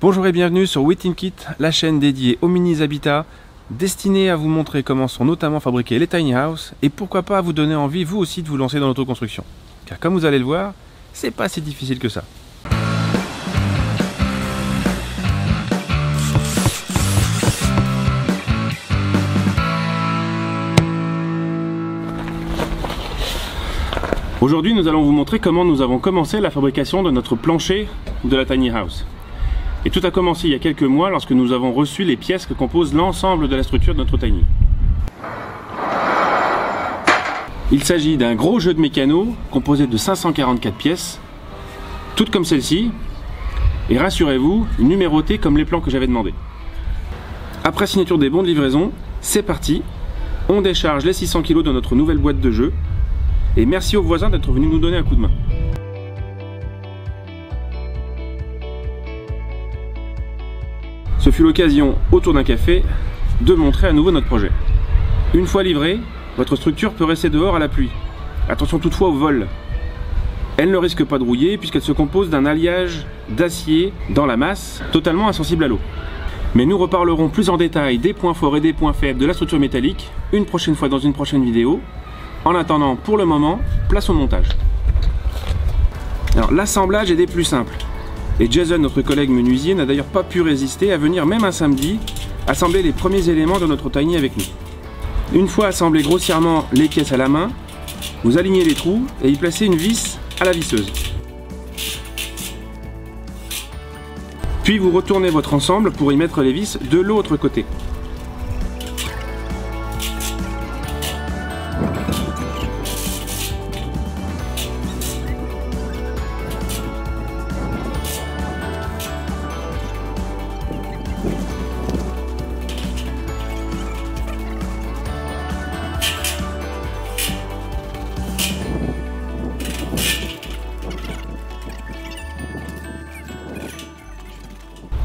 Bonjour et bienvenue sur Wetinkit, la chaîne dédiée aux mini habitats, destinée à vous montrer comment sont notamment fabriqués les tiny house et pourquoi pas à vous donner envie vous aussi de vous lancer dans l'autoconstruction. Car comme vous allez le voir, c'est pas si difficile que ça. Aujourd'hui, nous allons vous montrer comment nous avons commencé la fabrication de notre plancher de la tiny house. Et tout a commencé il y a quelques mois lorsque nous avons reçu les pièces que compose l'ensemble de la structure de notre tiny. Il s'agit d'un gros jeu de mécano composé de 544 pièces, toutes comme celle-ci, et rassurez-vous, numérotées comme les plans que j'avais demandé. Après signature des bons de livraison, c'est parti, on décharge les 600 kg dans notre nouvelle boîte de jeu, et merci aux voisins d'être venus nous donner un coup de main. Ce fut l'occasion, autour d'un café, de montrer à nouveau notre projet. Une fois livrée, votre structure peut rester dehors à la pluie. Attention toutefois au vol. Elle ne risque pas de rouiller puisqu'elle se compose d'un alliage d'acier dans la masse, totalement insensible à l'eau. Mais nous reparlerons plus en détail des points forts et des points faibles de la structure métallique une prochaine fois dans une prochaine vidéo. En attendant, pour le moment, place au montage. Alors l'assemblage est des plus simples. Et Jason, notre collègue menuisier, n'a d'ailleurs pas pu résister à venir même un samedi assembler les premiers éléments de notre tiny avec nous. Une fois assemblées grossièrement les pièces à la main, vous alignez les trous et y placez une vis à la visseuse. Puis vous retournez votre ensemble pour y mettre les vis de l'autre côté.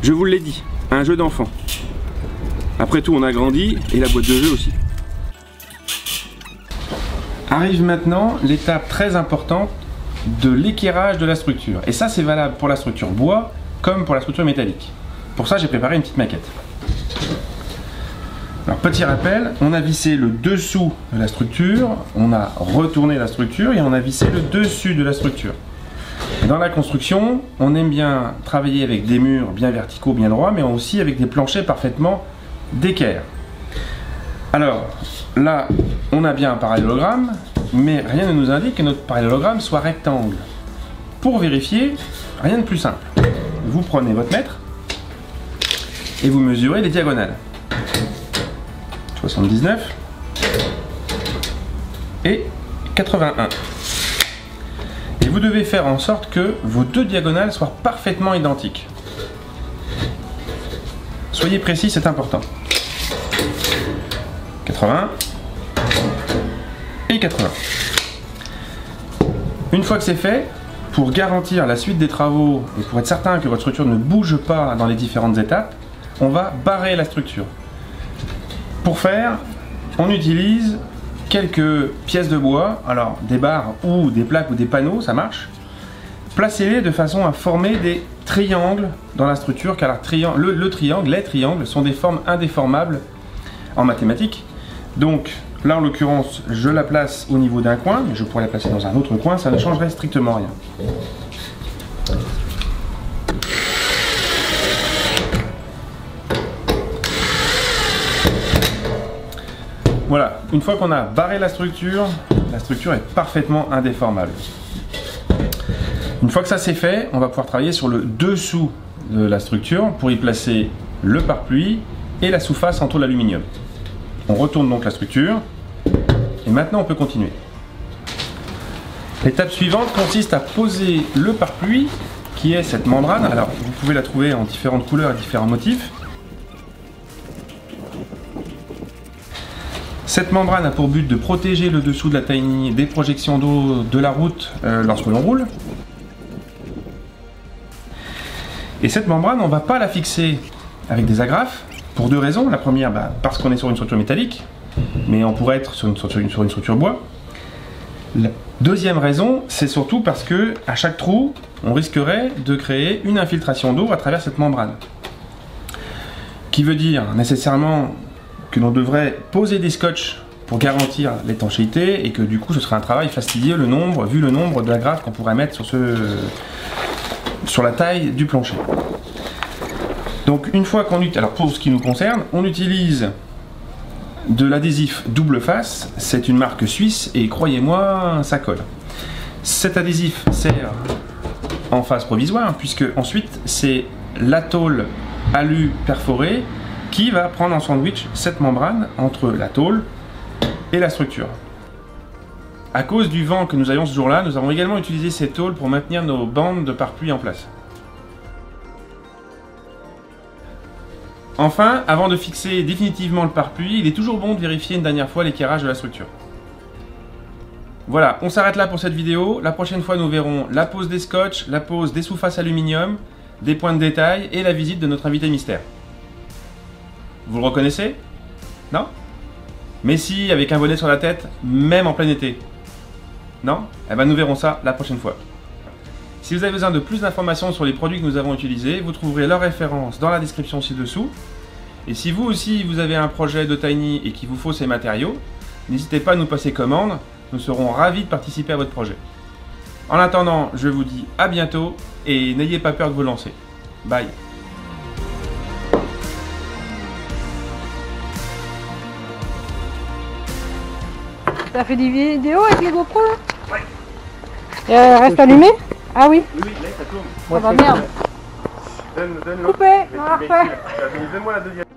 Je vous l'ai dit, un jeu d'enfant. Après tout, on a grandi et la boîte de jeu aussi. Arrive maintenant l'étape très importante de l'équerrage de la structure. Et ça, c'est valable pour la structure bois comme pour la structure métallique. Pour ça, j'ai préparé une petite maquette. Alors, petit rappel, on a vissé le dessous de la structure, on a retourné la structure et on a vissé le dessus de la structure. Dans la construction, on aime bien travailler avec des murs bien verticaux, bien droits, mais aussi avec des planchers parfaitement d'équerre. Alors là, on a bien un parallélogramme, mais rien ne nous indique que notre parallélogramme soit rectangle. Pour vérifier, rien de plus simple. Vous prenez votre mètre et vous mesurez les diagonales. 79 et 81. Et vous devez faire en sorte que vos deux diagonales soient parfaitement identiques. Soyez précis, c'est important. 80 et 80. Une fois que c'est fait, pour garantir la suite des travaux et pour être certain que votre structure ne bouge pas dans les différentes étapes, on va barrer la structure. Pour faire, on utilise quelques pièces de bois, alors des barres ou des plaques ou des panneaux, ça marche. Placez-les de façon à former des triangles dans la structure, car les triangles sont des formes indéformables en mathématiques. Donc là, en l'occurrence, je la place au niveau d'un coin, mais je pourrais la placer dans un autre coin, ça ne changerait strictement rien. Voilà, une fois qu'on a barré la structure est parfaitement indéformable. Une fois que ça c'est fait, on va pouvoir travailler sur le dessous de la structure pour y placer le parapluie et la sous-face en tôle d'aluminium. On retourne donc la structure et maintenant on peut continuer. L'étape suivante consiste à poser le parapluie qui est cette membrane. Alors vous pouvez la trouver en différentes couleurs et différents motifs. Cette membrane a pour but de protéger le dessous de la tiny des projections d'eau de la route lorsque l'on roule. Et cette membrane, on ne va pas la fixer avec des agrafes pour deux raisons. La première, parce qu'on est sur une structure métallique, mais on pourrait être sur une structure bois. La deuxième raison, c'est surtout parce que à chaque trou, on risquerait de créer une infiltration d'eau à travers cette membrane. Qui veut dire nécessairement que l'on devrait poser des scotchs pour garantir l'étanchéité et que du coup ce serait un travail fastidieux vu le nombre de agrafes qu'on pourrait mettre sur la taille du plancher. Donc une fois qu'on alors pour ce qui nous concerne, on utilise de l'adhésif double face, c'est une marque suisse et croyez-moi ça colle. Cet adhésif sert en phase provisoire puisque ensuite c'est la tôle alu perforée qui va prendre en sandwich cette membrane entre la tôle et la structure. À cause du vent que nous avions ce jour-là, nous avons également utilisé ces tôles pour maintenir nos bandes de pare-pluie en place. Enfin, avant de fixer définitivement le pare-pluie, il est toujours bon de vérifier une dernière fois l'équerrage de la structure. Voilà, on s'arrête là pour cette vidéo. La prochaine fois, nous verrons la pose des scotch, la pose des sous-faces aluminium, des points de détail et la visite de notre invité mystère. Vous le reconnaissez? Non? Mais si, avec un bonnet sur la tête, même en plein été. Non? Eh ben nous verrons ça la prochaine fois. Si vous avez besoin de plus d'informations sur les produits que nous avons utilisés, vous trouverez leurs références dans la description ci-dessous. Et si vous aussi vous avez un projet de Tiny et qu'il vous faut ces matériaux, n'hésitez pas à nous passer commande, nous serons ravis de participer à votre projet. En attendant, je vous dis à bientôt et n'ayez pas peur de vous lancer. Bye! T'as fait des vidéos avec les GoPro là? Ouais. Reste allumé? Ah oui? Oui, là ça tourne. Ah bah merde. Donne-le. Coupé. Donne-moi la deuxième.